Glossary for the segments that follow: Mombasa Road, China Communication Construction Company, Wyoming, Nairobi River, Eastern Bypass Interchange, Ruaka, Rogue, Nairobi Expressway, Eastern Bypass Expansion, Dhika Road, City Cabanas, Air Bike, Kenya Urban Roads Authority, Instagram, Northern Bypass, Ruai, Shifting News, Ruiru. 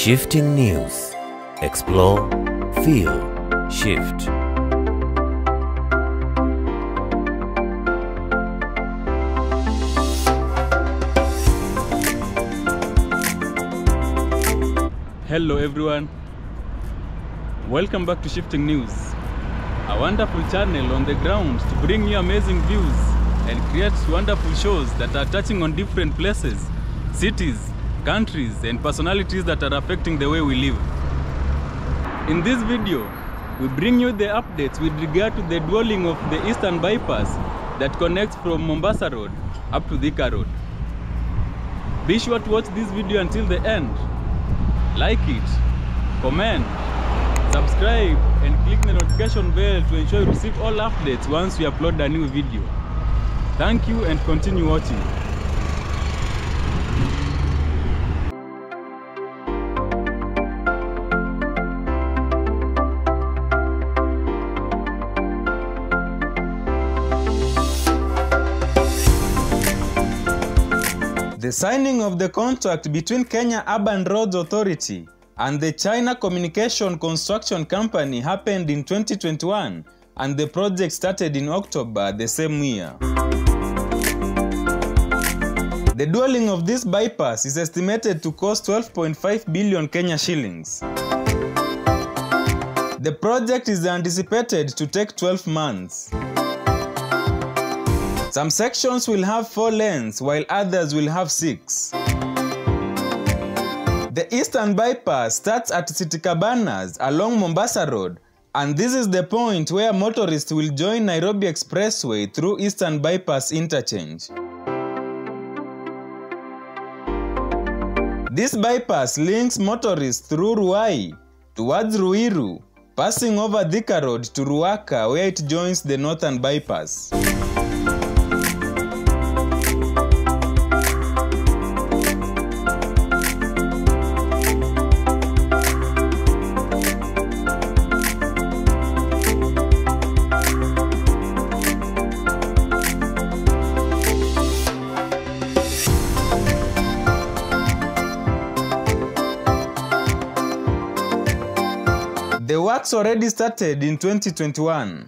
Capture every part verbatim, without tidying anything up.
Shifting News. Explore, feel, shift. Hello everyone, welcome back to Shifting News, a wonderful channel on the ground to bring you amazing views and create wonderful shows that are touching on different places, cities, countries and personalities that are affecting the way we live. In this video, we bring you the updates with regard to the dwelling of the Eastern Bypass that connects from Mombasa Road up to Dhika Road. Be sure to watch this video until the end. Like it, comment, subscribe and click the notification bell to ensure you receive all updates once we upload a new video. Thank you and continue watching. The signing of the contract between Kenya Urban Roads Authority and the China Communication Construction Company happened in twenty twenty-one, and the project started in October the same year. The dwelling of this bypass is estimated to cost twelve point five billion Kenya shillings. The project is anticipated to take twelve months. Some sections will have four lanes, while others will have six. The Eastern Bypass starts at City Cabanas along Mombasa Road, and this is the point where motorists will join Nairobi Expressway through Eastern Bypass Interchange. This bypass links motorists through Ruai towards Ruiru, passing over Dhika Road to Ruaka where it joins the Northern Bypass. The works already started in twenty twenty-one.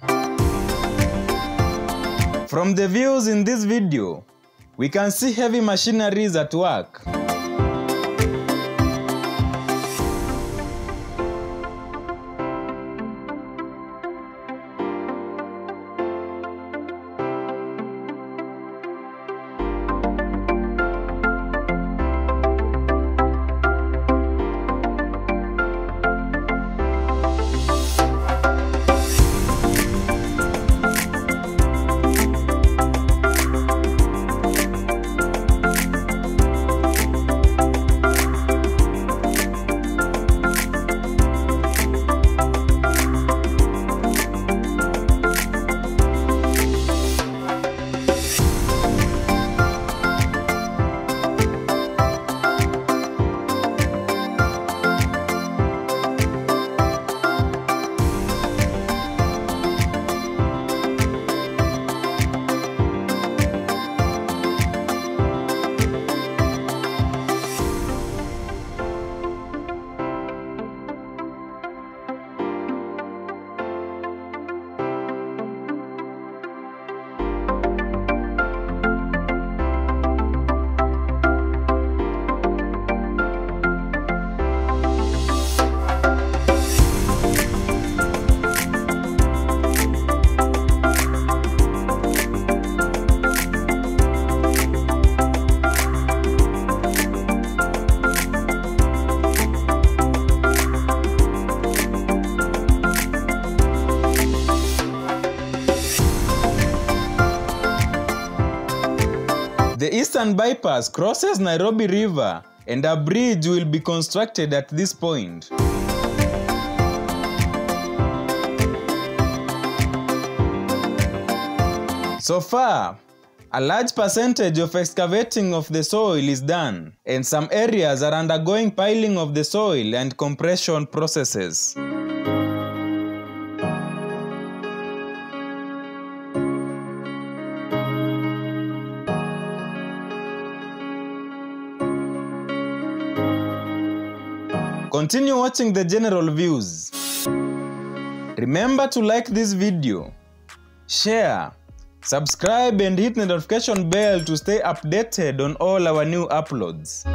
From the views in this video, we can see heavy machineries at work. The Eastern Bypass crosses Nairobi River and a bridge will be constructed at this point. So far, a large percentage of excavating of the soil is done, and some areas are undergoing piling of the soil and compression processes. Continue watching the general views. Remember to like this video, share, subscribe and hit the notification bell to stay updated on all our new uploads.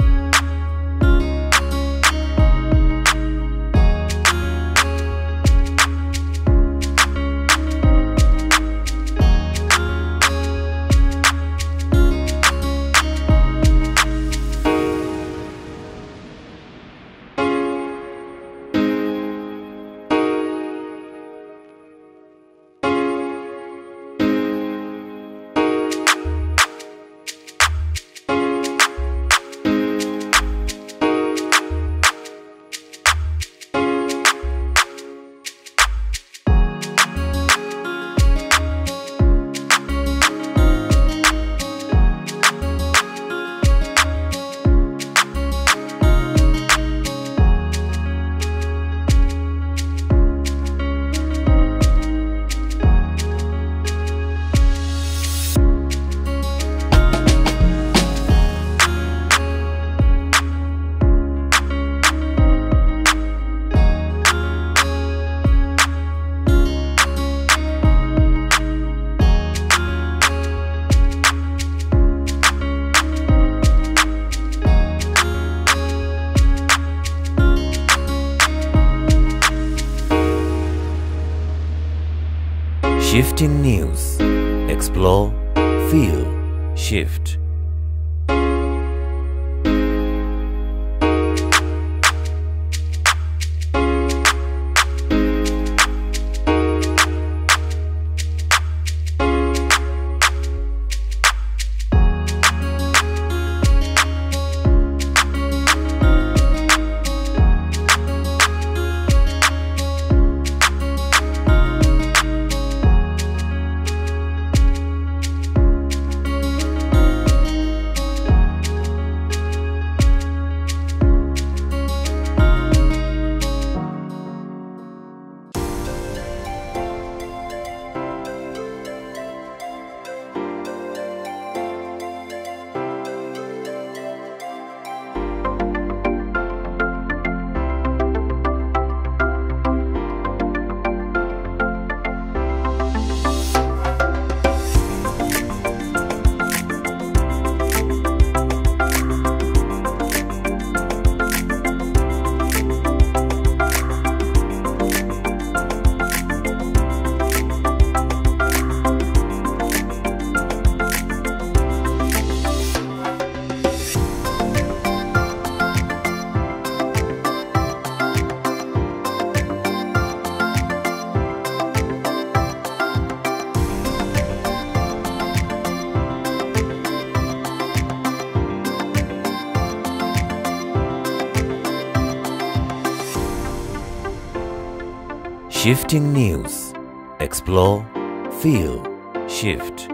Shifting News. Explore, feel, shift. Shifting News. Explore, feel, shift.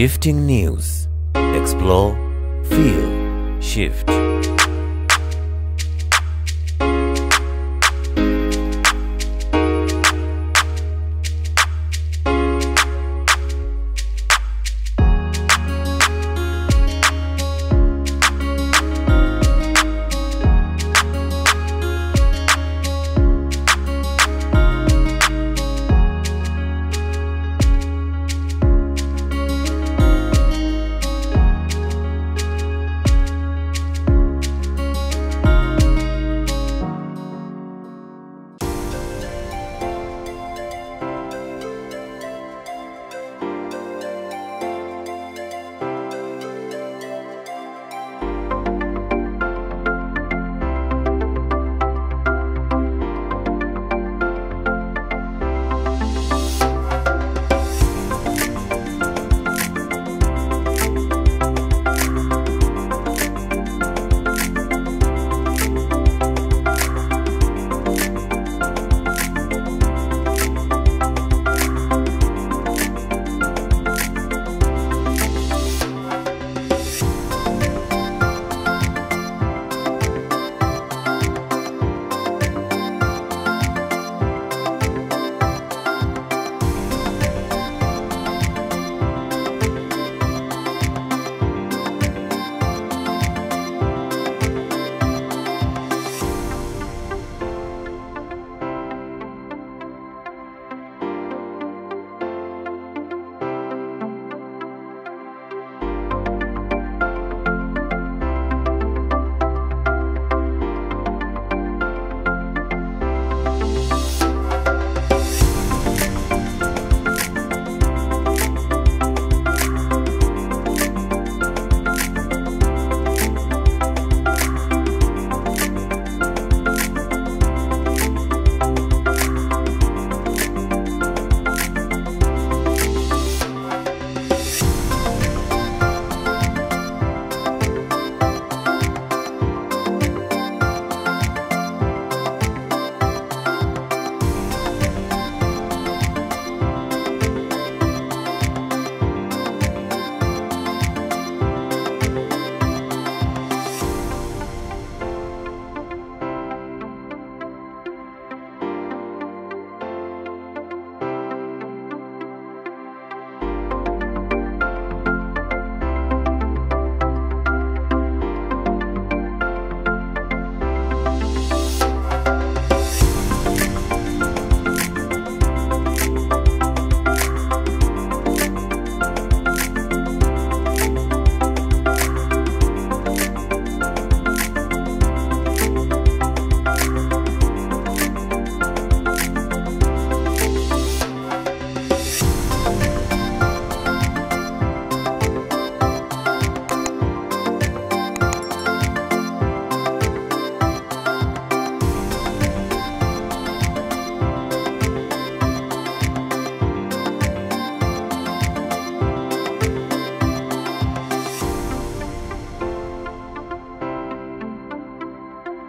Shifting News. Explore, feel, shift.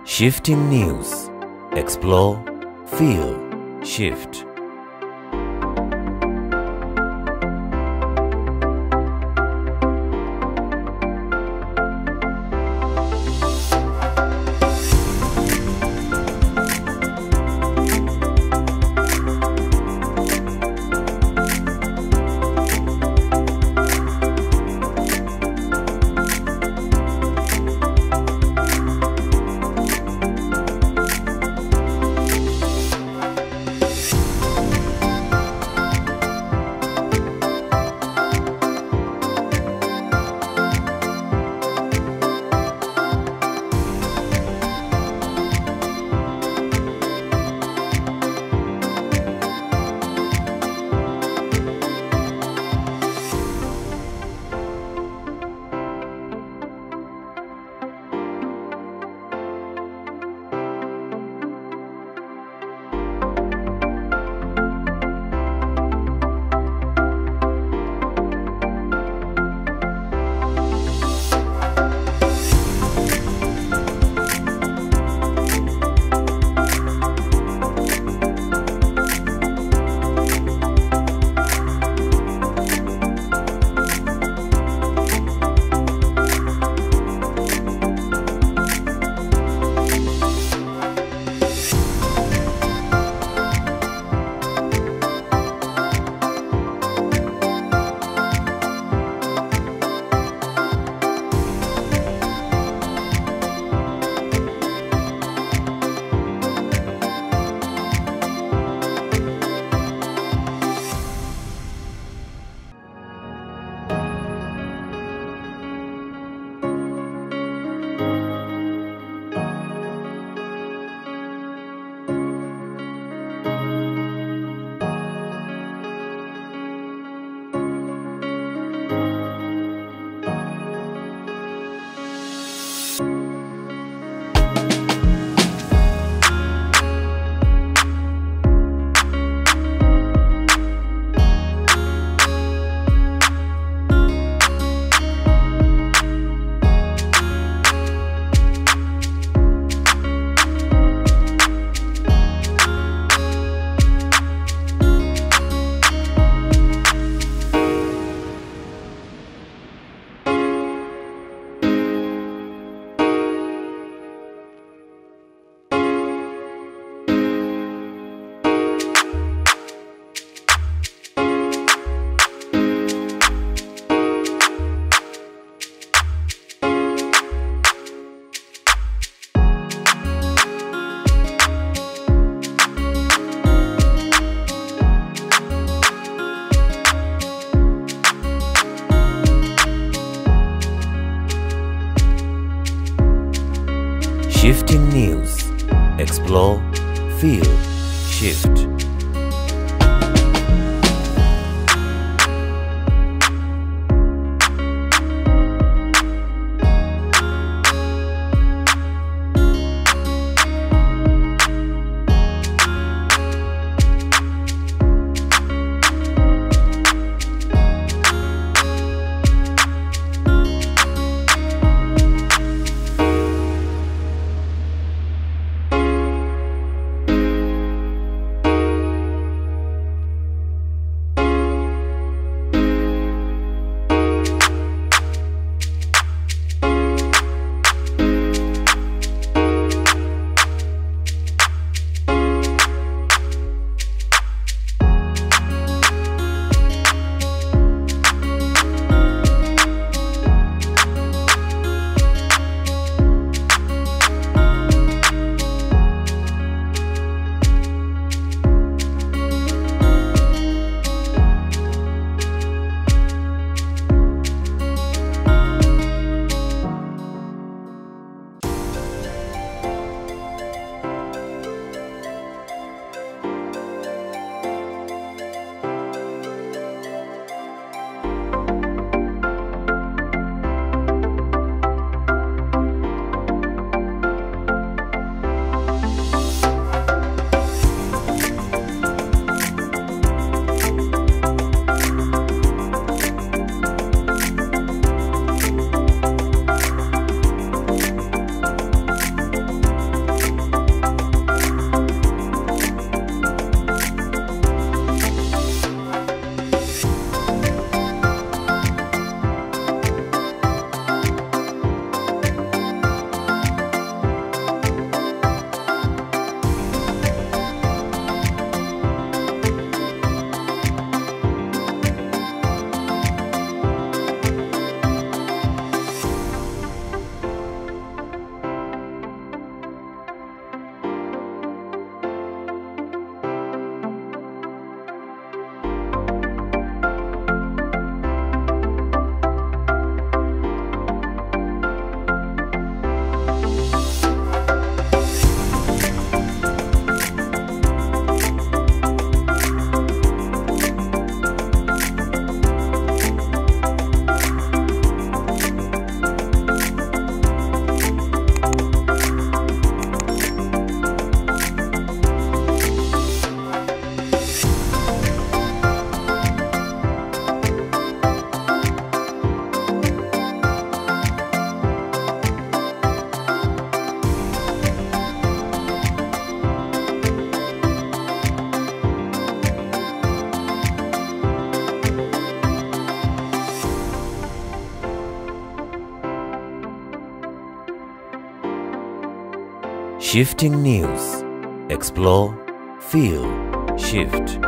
Shifting News. Explore, feel, shift. Shifting News. Explore, feel, shift. Shifting News. Explore, feel, shift.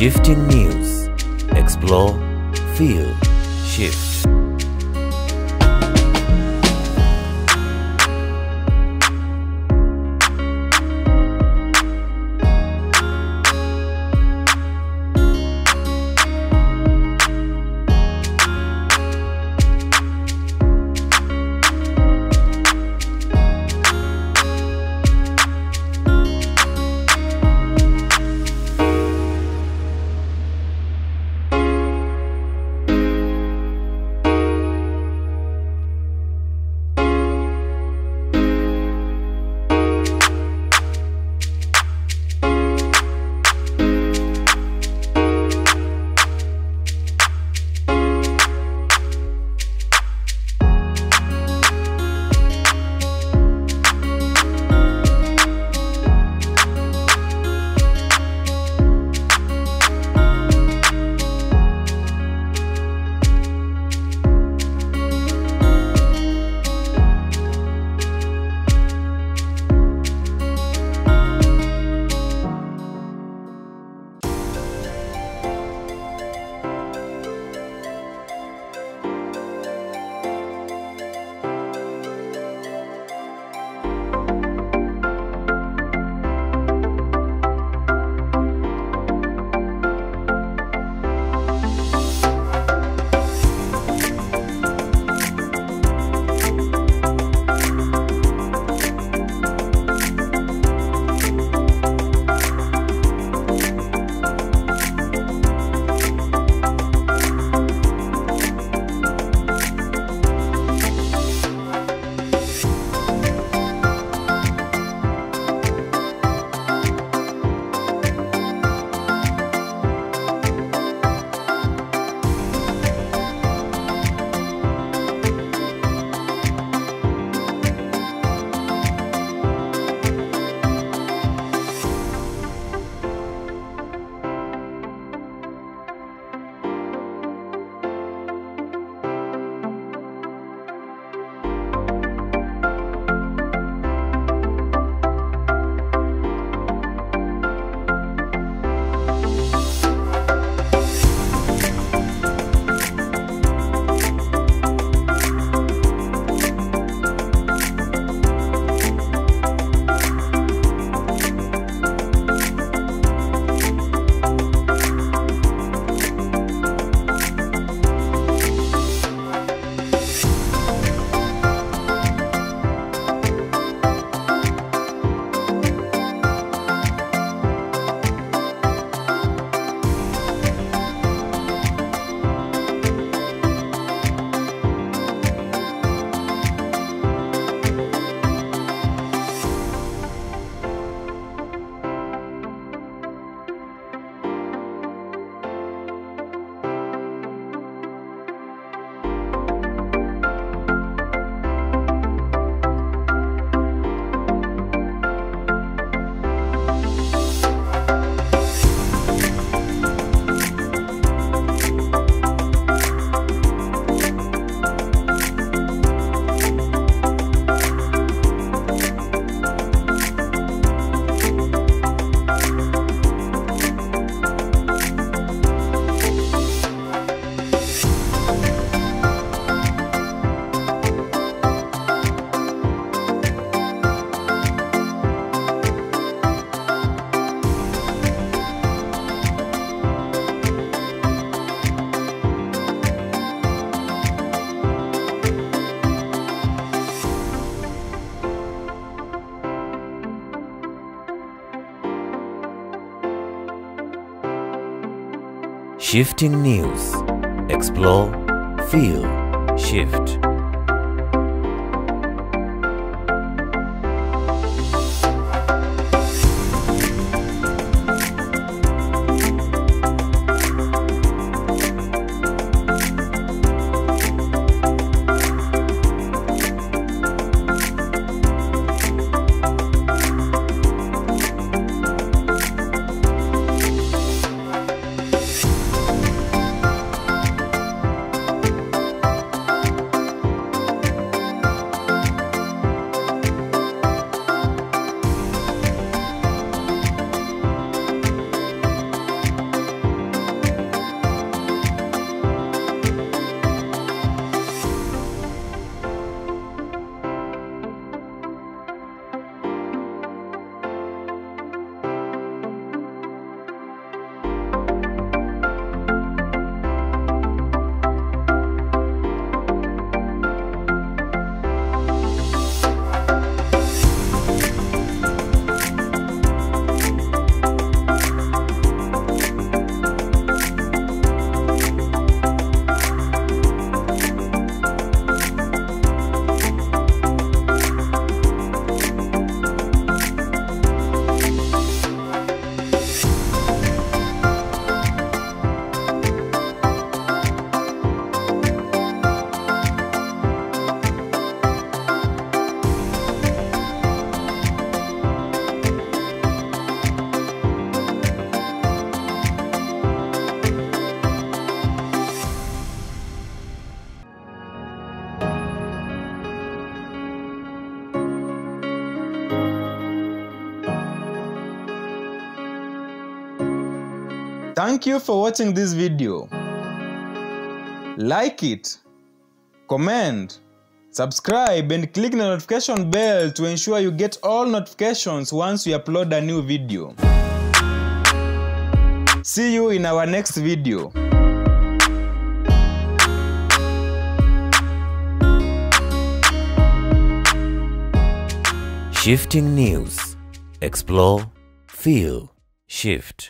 Shifting News. Explore, feel, shift. Shifting News. Explore, feel, shift. Thank you for watching this video. Like it, comment, subscribe and click the notification bell to ensure you get all notifications once we upload a new video. See you in our next video. Shifting News. Explore, feel, shift.